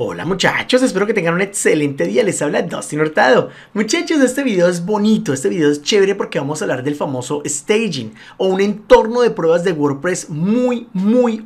Hola muchachos, espero que tengan un excelente día, les habla Dostin Hurtado. Muchachos, este video es bonito, este video es chévere porque vamos a hablar del famoso staging o un entorno de pruebas de WordPress muy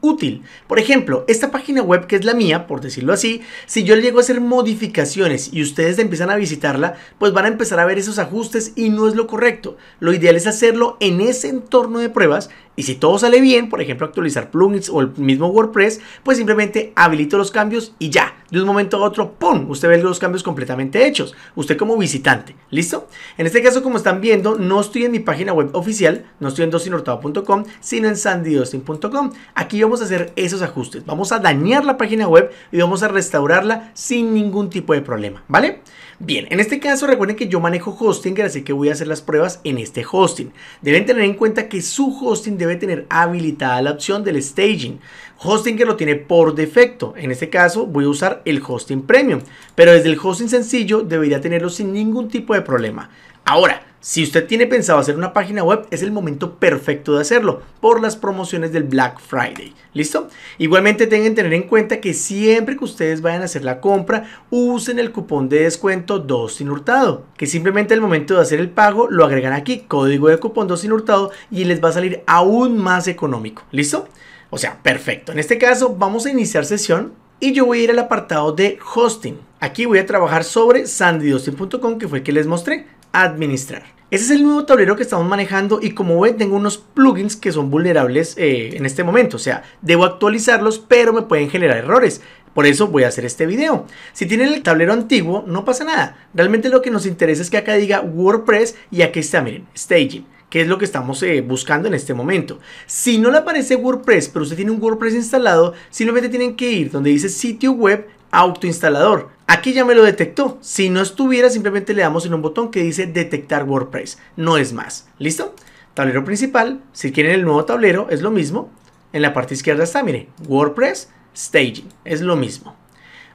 útil. Por ejemplo, esta página web que es la mía, por decirlo así, si yo llego a hacer modificaciones y ustedes empiezan a visitarla, pues van a empezar a ver esos ajustes y no es lo correcto. Lo ideal es hacerlo en ese entorno de pruebas. Y si todo sale bien, por ejemplo actualizar plugins o el mismo WordPress, pues simplemente habilito los cambios y ya, de un momento a otro, ¡pum!, usted ve los cambios completamente hechos, usted como visitante, ¿listo? En este caso, como están viendo, no estoy en mi página web oficial, no estoy en dostinhurtado.com, sino en sandydostin.com. Aquí vamos a hacer esos ajustes, vamos a dañar la página web y vamos a restaurarla sin ningún tipo de problema, ¿vale? Bien, en este caso recuerden que yo manejo Hostinger, así que voy a hacer las pruebas en este hosting. Deben tener en cuenta que su hosting debe tener habilitada la opción del staging. Hostinger lo tiene por defecto. En este caso voy a usar el hosting premium, pero desde el hosting sencillo debería tenerlo sin ningún tipo de problema. Ahora, si usted tiene pensado hacer una página web, es el momento perfecto de hacerlo por las promociones del Black Friday, ¿listo? Igualmente tengan que tener en cuenta que siempre que ustedes vayan a hacer la compra, usen el cupón de descuento Dostin Hurtado, que simplemente al momento de hacer el pago lo agregan aquí, código de cupón Dostin Hurtado, y les va a salir aún más económico, ¿listo? O sea, perfecto. En este caso vamos a iniciar sesión y yo voy a ir al apartado de hosting. Aquí voy a trabajar sobre sandydostin.com, que fue el que les mostré, administrar. Ese es el nuevo tablero que estamos manejando y como ven tengo unos plugins que son vulnerables en este momento, o sea, debo actualizarlos pero me pueden generar errores. Por eso voy a hacer este video. Si tienen el tablero antiguo no pasa nada, realmente lo que nos interesa es que acá diga WordPress y aquí está, miren, Staging, que es lo que estamos buscando en este momento. Si no le aparece WordPress pero usted tiene un WordPress instalado, simplemente tienen que ir donde dice sitio web autoinstalador. Aquí ya me lo detectó. Si no estuviera, simplemente le damos en un botón que dice detectar WordPress, no es más. ¿Listo? Tablero principal, si quieren el nuevo tablero es lo mismo. En la parte izquierda está, mire, WordPress, Staging, es lo mismo.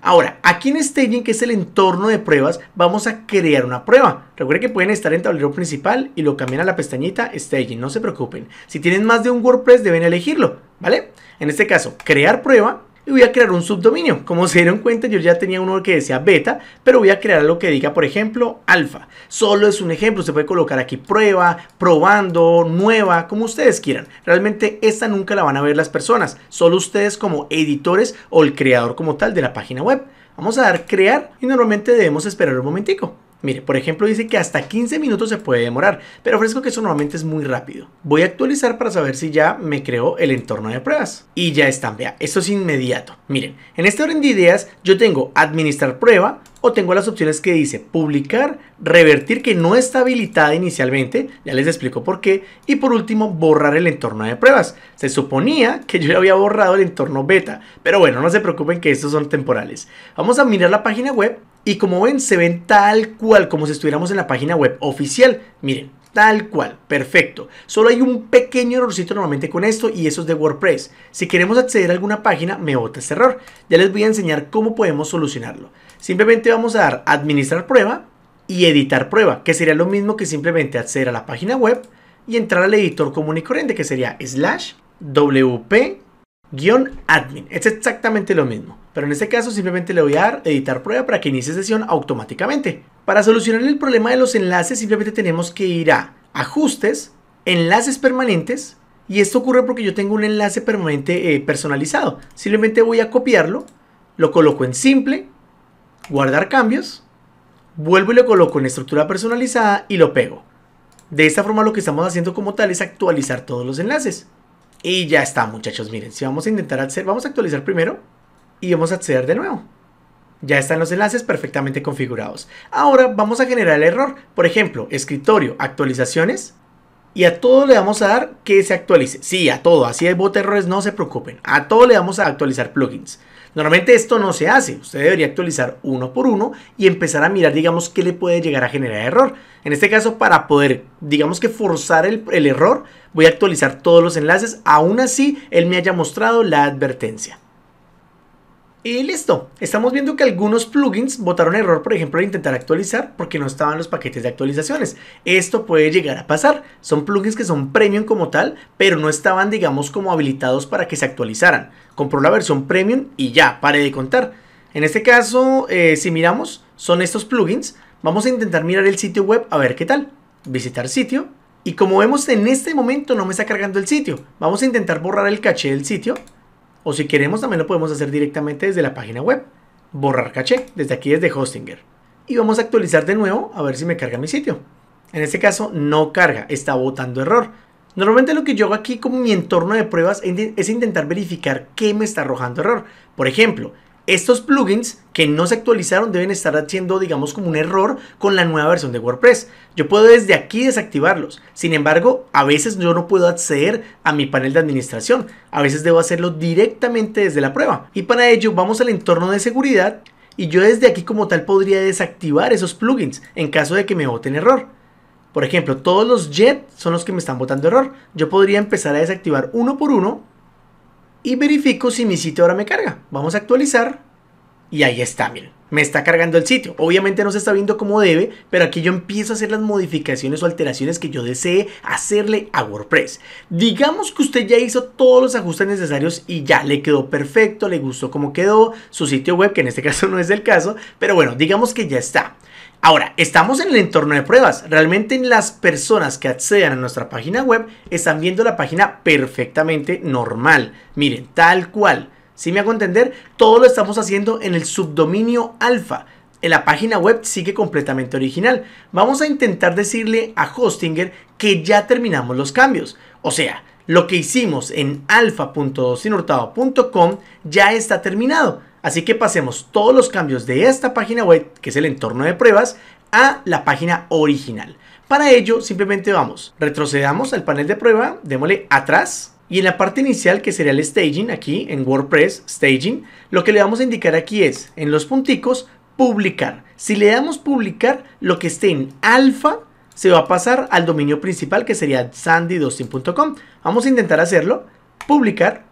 Ahora, aquí en Staging, que es el entorno de pruebas, vamos a crear una prueba. Recuerden que pueden estar en tablero principal y lo cambian a la pestañita Staging, no se preocupen. Si tienen más de un WordPress deben elegirlo, ¿vale? En este caso, crear prueba. Y voy a crear un subdominio. Como se dieron cuenta, yo ya tenía uno que decía beta, pero voy a crear lo que diga, por ejemplo, alfa. Solo es un ejemplo, usted puede colocar aquí prueba, probando, nueva, como ustedes quieran. Realmente esta nunca la van a ver las personas, solo ustedes como editores o el creador como tal de la página web. Vamos a dar crear y normalmente debemos esperar un momentico. Mire, por ejemplo, dice que hasta 15 minutos se puede demorar, pero ofrezco que eso normalmente es muy rápido. Voy a actualizar para saber si ya me creó el entorno de pruebas. Y ya están, vea, esto es inmediato. Miren, en este orden de ideas yo tengo administrar prueba o tengo las opciones que dice publicar, revertir, que no está habilitada inicialmente, ya les explico por qué, y por último borrar el entorno de pruebas. Se suponía que yo ya había borrado el entorno beta, pero bueno, no se preocupen que estos son temporales. Vamos a mirar la página web. Y como ven, se ven tal cual como si estuviéramos en la página web oficial. Miren, tal cual, perfecto. Solo hay un pequeño errorcito normalmente con esto y eso es de WordPress. Si queremos acceder a alguna página, me bota este error. Ya les voy a enseñar cómo podemos solucionarlo. Simplemente vamos a dar administrar prueba y editar prueba, que sería lo mismo que simplemente acceder a la página web y entrar al editor común y corriente, que sería /wp-admin. Es exactamente lo mismo, pero en este caso simplemente le voy a dar editar prueba para que inicie sesión automáticamente. Para solucionar el problema de los enlaces simplemente tenemos que ir a ajustes, enlaces permanentes, y esto ocurre porque yo tengo un enlace permanente personalizado. Simplemente voy a copiarlo, lo coloco en simple, guardar cambios, vuelvo y lo coloco en estructura personalizada y lo pego. De esta forma lo que estamos haciendo como tal es actualizar todos los enlaces. Y ya está muchachos, miren, si vamos a intentar hacer, vamos a actualizar primero y vamos a acceder de nuevo. Ya están los enlaces perfectamente configurados. Ahora vamos a generar el error, por ejemplo, escritorio, actualizaciones, y a todo le vamos a dar que se actualice. Sí, a todo, así hay bot errores, no se preocupen, a todo le vamos a actualizar plugins. Normalmente esto no se hace, usted debería actualizar uno por uno y empezar a mirar, digamos, qué le puede llegar a generar error. En este caso, para poder, digamos que forzar el error, voy a actualizar todos los enlaces, aún así él me haya mostrado la advertencia. Y listo, estamos viendo que algunos plugins botaron error, por ejemplo, al intentar actualizar porque no estaban los paquetes de actualizaciones. Esto puede llegar a pasar, son plugins que son premium como tal, pero no estaban, digamos, como habilitados para que se actualizaran. Compró la versión premium y ya, pare de contar. En este caso, si miramos, son estos plugins. Vamos a intentar mirar el sitio web a ver qué tal. Visitar sitio. Y como vemos, en este momento no me está cargando el sitio. Vamos a intentar borrar el caché del sitio. O si queremos, también lo podemos hacer directamente desde la página web. Borrar caché, desde aquí, desde Hostinger. Y vamos a actualizar de nuevo a ver si me carga mi sitio. En este caso no carga, está botando error. Normalmente lo que yo hago aquí con mi entorno de pruebas es intentar verificar qué me está arrojando error. Por ejemplo, estos plugins que no se actualizaron deben estar haciendo, digamos, como un error con la nueva versión de WordPress. Yo puedo desde aquí desactivarlos. Sin embargo, a veces yo no puedo acceder a mi panel de administración. A veces debo hacerlo directamente desde la prueba. Y para ello vamos al entorno de seguridad y yo desde aquí como tal podría desactivar esos plugins en caso de que me boten error. Por ejemplo, todos los JET son los que me están botando error. Yo podría empezar a desactivar uno por uno. Y verifico si mi sitio ahora me carga. Vamos a actualizar. Y ahí está, miren. Me está cargando el sitio. Obviamente no se está viendo como debe, pero aquí yo empiezo a hacer las modificaciones o alteraciones que yo desee hacerle a WordPress. Digamos que usted ya hizo todos los ajustes necesarios y ya le quedó perfecto, le gustó cómo quedó su sitio web, que en este caso no es el caso, pero bueno, digamos que ya está. Ahora, estamos en el entorno de pruebas. Realmente las personas que accedan a nuestra página web están viendo la página perfectamente normal. Miren, tal cual. ¿Sí me hago entender? Todo lo estamos haciendo en el subdominio alfa. La página web sigue completamente original. Vamos a intentar decirle a Hostinger que ya terminamos los cambios. O sea, lo que hicimos en alfa.dostinhurtado.com ya está terminado. Así que pasemos todos los cambios de esta página web, que es el entorno de pruebas, a la página original. Para ello, simplemente vamos, retrocedamos al panel de prueba, démosle atrás, y en la parte inicial, que sería el Staging, aquí en WordPress, Staging, lo que le vamos a indicar aquí es, en los punticos, Publicar. Si le damos Publicar, lo que esté en alfa se va a pasar al dominio principal, que sería sandydostin.com. Vamos a intentar hacerlo, Publicar.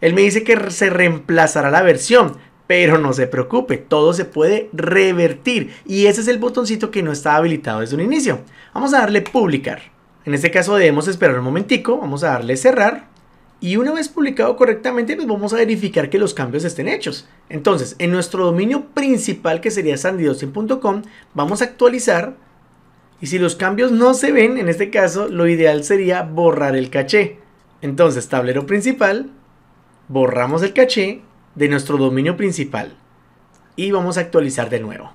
Él me dice que se reemplazará la versión, pero no se preocupe, todo se puede revertir y ese es el botoncito que no está habilitado desde un inicio. Vamos a darle publicar, en este caso debemos esperar un momentico, vamos a darle cerrar y una vez publicado correctamente pues vamos a verificar que los cambios estén hechos. Entonces en nuestro dominio principal que sería sandydostin.com vamos a actualizar y si los cambios no se ven, en este caso lo ideal sería borrar el caché. Entonces tablero principal, borramos el caché de nuestro dominio principal y vamos a actualizar de nuevo,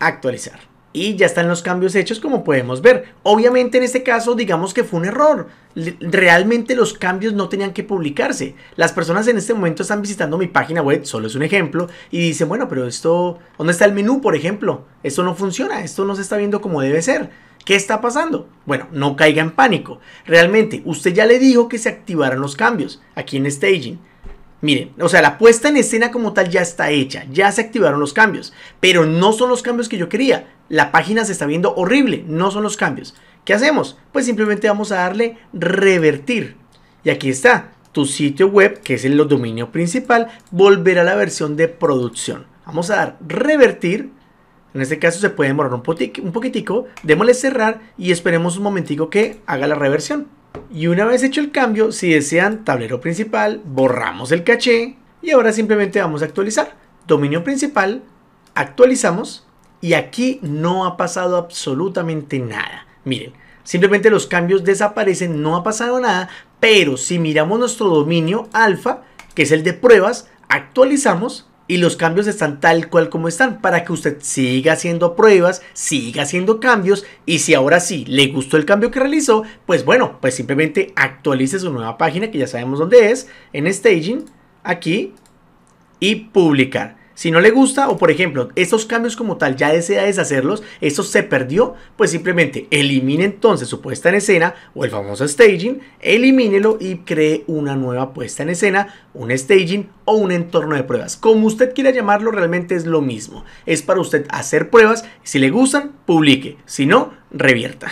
actualizar, y ya están los cambios hechos como podemos ver. Obviamente en este caso digamos que fue un error, realmente los cambios no tenían que publicarse, las personas en este momento están visitando mi página web, solo es un ejemplo, y dicen bueno pero esto, ¿dónde está el menú por ejemplo? Esto no funciona, esto no se está viendo como debe ser. ¿Qué está pasando? Bueno, no caiga en pánico, realmente usted ya le dijo que se activaran los cambios aquí en Staging. Miren, o sea, la puesta en escena como tal ya está hecha, ya se activaron los cambios, pero no son los cambios que yo quería. La página se está viendo horrible, no son los cambios. ¿Qué hacemos? Pues simplemente vamos a darle revertir. Y aquí está, tu sitio web, que es el dominio principal, volverá a la versión de producción. Vamos a dar revertir, en este caso se puede demorar un poquitico, démosle cerrar y esperemos un momentico que haga la reversión. Y una vez hecho el cambio, si desean, tablero principal, borramos el caché y ahora simplemente vamos a actualizar. Dominio principal, actualizamos y aquí no ha pasado absolutamente nada. Miren, simplemente los cambios desaparecen, no ha pasado nada, pero si miramos nuestro dominio alfa, que es el de pruebas, actualizamos y los cambios están tal cual como están para que usted siga haciendo pruebas, siga haciendo cambios y si ahora sí le gustó el cambio que realizó, pues bueno, pues simplemente actualice su nueva página que ya sabemos dónde es, en Staging, aquí y publicar. Si no le gusta o por ejemplo, estos cambios como tal ya desea deshacerlos, esto se perdió, pues simplemente elimine entonces su puesta en escena o el famoso Staging, elimínelo y cree una nueva puesta en escena, un Staging o un entorno de pruebas. Como usted quiera llamarlo, realmente es lo mismo. Es para usted hacer pruebas, si le gustan, publique, si no, revierta.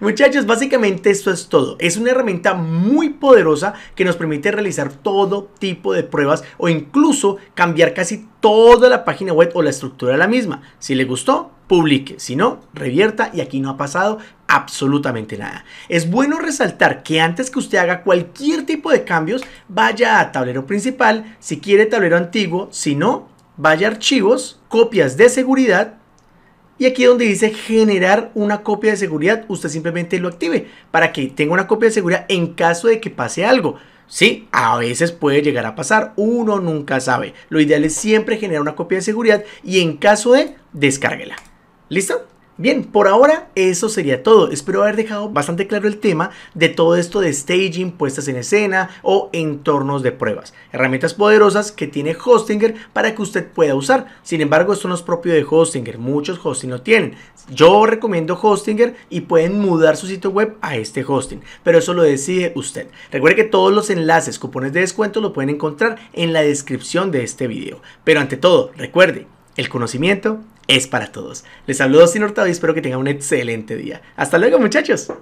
Muchachos, básicamente esto es todo. Es una herramienta muy poderosa que nos permite realizar todo tipo de pruebas o incluso cambiar casi toda la página web o la estructura de la misma. Si le gustó, publique, si no, revierta y aquí no ha pasado absolutamente nada. Es bueno resaltar que antes que usted haga cualquier tipo de cambios, vaya a tablero principal, si quiere tablero antiguo, si no, vaya a archivos, copias de seguridad, y aquí donde dice generar una copia de seguridad, usted simplemente lo active para que tenga una copia de seguridad en caso de que pase algo. Sí, a veces puede llegar a pasar, uno nunca sabe. Lo ideal es siempre generar una copia de seguridad y en caso de, descárguela. ¿Listo? Bien, por ahora eso sería todo. Espero haber dejado bastante claro el tema de todo esto de staging, puestas en escena o entornos de pruebas. Herramientas poderosas que tiene Hostinger para que usted pueda usar. Sin embargo, esto no es propio de Hostinger. Muchos hosting lo tienen. Yo recomiendo Hostinger y pueden mudar su sitio web a este hosting. Pero eso lo decide usted. Recuerde que todos los enlaces, cupones de descuento lo pueden encontrar en la descripción de este video. Pero ante todo, recuerde, el conocimiento es para todos. Les saludo Dostin Hurtado y espero que tengan un excelente día. Hasta luego, muchachos.